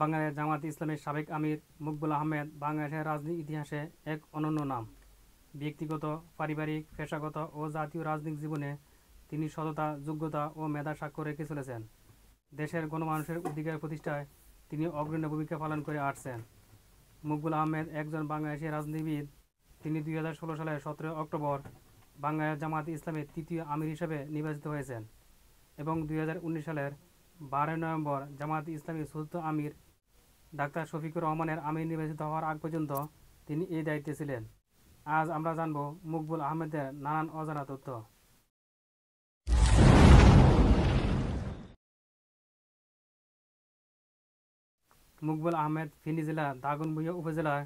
বাংলাদেশ জামায়াতে ইসলামীর সাবেক আমির মকবুল আহমেদ বাংলাদেশের রাজনীতির ইতিহাসে এক অনন্য নাম। ব্যক্তিগত, পারিবারিক, পেশাগত ও জাতীয় রাজনৈতিক জীবনে তিনি সততা, যোগ্যতা ও মেধা স্বাক্ষর রেখে চলেছেন। দেশের গণমানুষের অধিকার প্রতিষ্ঠায় তিনি অগ্রণী ভূমিকা পালন করে আসছেন। মকবুল আহমেদ একজন বাংলাদেশী রাজনীতিবিদ। তিনি 2016 সালের 17 অক্টোবর বাংলাদেশ জামায়াতে ইসলামের তৃতীয় আমির হিসেবে নির্বাচিত হয়েছেন এবং 2019 সালের 12 নভেম্বর জামায়াতে ইসলামীর চতুর্থ আমির ডাক্তার শফিকুর রহমানের আমির নির্বাচিত হওয়ার আগ পর্যন্ত তিনি এই দায়িত্বে ছিলেন। আজ আমরা জানব মকবুল আহমেদের নানান অজানা তথ্য। মকবুল আহমেদ ফেনী জেলা দাগনভূঞা উপজেলার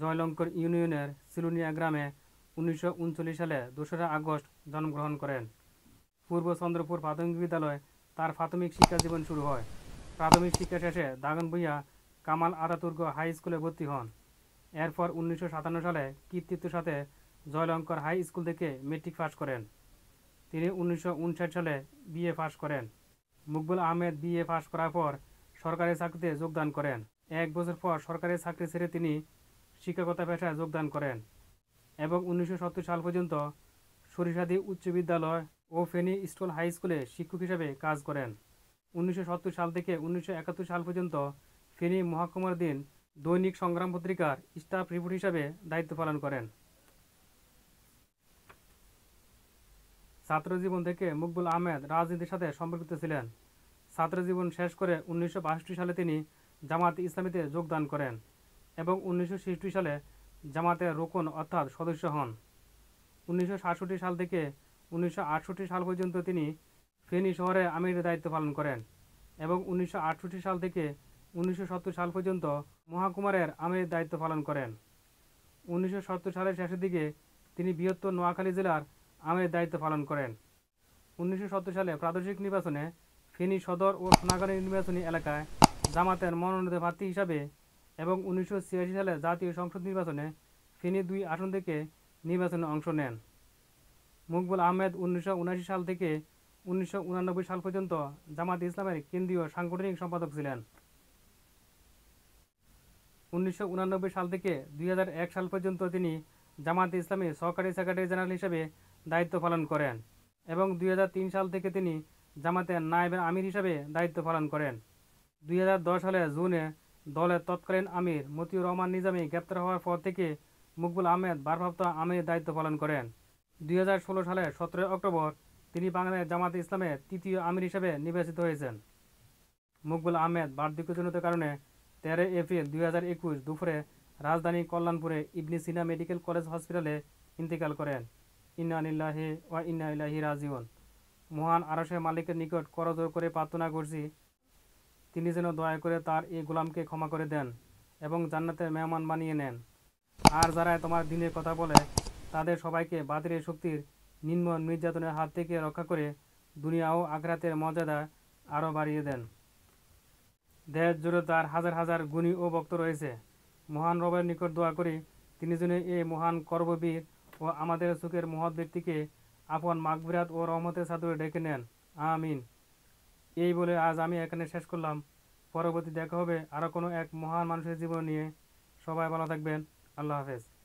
জয়লঙ্কর ইউনিয়নের সিলুনিয়া গ্রামে 1939 সালে 2 আগস্ট জন্মগ্রহণ করেন। পূর্ব চন্দ্রপুর প্রাথমিক বিদ্যালয়ে তার প্রাথমিক শিক্ষা জীবন শুরু হয়। প্রাথমিক শিক্ষা শেষে দাগনভূঞা কামাল আতাতুর্ক হাই স্কুলে ভর্তি হন। এরপর 1957 সালে কৃতিত্বের সাথে জয়লঙ্কর হাই স্কুল থেকে মেট্রিক পাস করেন। তিনি 1959 সালে বিএ পাস করেন। মকবুল আহমেদ বিএ পাস করার পর সরকারি চাকরিতে যোগদান করেন। এক বছর পর সরকারি চাকরি ছেড়ে তিনি শিক্ষকতা পেশায় যোগদান করেন এবং 1970 সাল পর্যন্ত সরিষাদী উচ্চ বিদ্যালয় ও ফেনী স্কুল হাই স্কুলে শিক্ষক হিসেবে কাজ করেন। 1970 সাল থেকে 1971 সাল পর্যন্ত ফেনী মহকুমার দিন দৈনিক সংগ্রাম পত্রিকার স্টাফ রিপোর্ট হিসাবে দায়িত্ব পালন করেন। ছাত্রজীবন থেকে মকবুল আহমেদ রাজনীতির সাথে সম্পর্কিত ছিলেন। ছাত্রজীবন শেষ করে 1962 সালে তিনি জামায়াতে ইসলামীতে যোগদান করেন এবং 1966 সালে জামাতের রোকন অর্থাৎ সদস্য হন। 1967 সাল থেকে 1968 সাল পর্যন্ত তিনি ফেনী শহরে আমিরের দায়িত্ব পালন করেন এবং 1968 সাল থেকে 1970 সাল পর্যন্ত মহাকুমারের আমিরের দায়িত্ব পালন করেন। 1970 সালের শেষের দিকে তিনি বৃহত্তর নোয়াখালী জেলার আমিরের দায়িত্ব পালন করেন। 1970 সালে প্রাদেশিক নির্বাচনে ফেনী সদর ও সোনাগাড়ী নির্বাচনী এলাকায় জামাতের মনোনীত প্রার্থী হিসাবে এবং 1986 সালে জাতীয় সংসদ নির্বাচনে ফেনী 2 আসন থেকে নির্বাচনে অংশ নেন। মকবুল আহমেদ 1979 সাল থেকে 1989 সাল পর্যন্ত জামায়াতে ইসলামের কেন্দ্রীয় সাংগঠনিক সম্পাদক ছিলেন। 1989 সাল থেকে 2001 সাল পর্যন্ত তিনি জামায়াতে ইসলামের সহকারী সেক্রেটারি জেনারেল হিসেবে দায়িত্ব পালন করেন এবং 2003 সাল থেকে তিনি জামাতের নায়েবের আমির হিসেবে দায়িত্ব পালন করেন। 2010 সালের জুনে দলের তৎকালীন আমির মতিউর রহমান নিজামী গ্রেপ্তার হওয়ার পর থেকে মকবুল আহমেদ ভারপ্রাপ্ত আমিরের দায়িত্ব পালন করেন। 2016 সালের 17 অক্টোবর তিনি বাংলাদেশ জামায়াতে ইসলামের তৃতীয় আমির হিসেবে নির্বাচিত হয়েছেন। মকবুল আহমেদ বার্ধক্যজনিত কারণে 13 এপ্রিল 2021 দুপুরে রাজধানী কল্যাণপুরে ইবনি সিনা মেডিকেল কলেজ হসপিটালে ইন্তেকাল করেন। ইন্না লিল্লাহি ওয়া ইন্না ইলাইহি রাজিউন। মহান আরশের মালিকের নিকট করজোর করে প্রার্থনা করছি, তিনি যেন দয়া করে তার এই গোলামকে ক্ষমা করে দেন এবং জান্নাতের মেহমান বানিয়ে নেন। আর যারা তোমার দিনের কথা বলে তাদের সবাইকে বাতিলের শক্তির নিম্ন নির্যাতনের হাত থেকে রক্ষা করে দুনিয়া ও আখিরাতের মর্যাদা আরও বাড়িয়ে দেন। দেশ জুড়ে তার হাজার হাজার গুণী ও ভক্ত রয়েছে। মহান রবের নিকট দোয়া করি তিনি যেন এই মহান কর্মবীর ও আমাদের সুখের মহৎ ব্যক্তিকে আপন মাগফিরাত ও রহমতের সাদরে ডেকে নেন। আমিন। এই বলে আজ আমি এখানে শেষ করলাম। পরবর্তী দেখা হবে আরও কোনো এক মহান মানুষের জীবন নিয়ে। সবাই ভালো থাকবেন। আল্লাহ হাফেজ।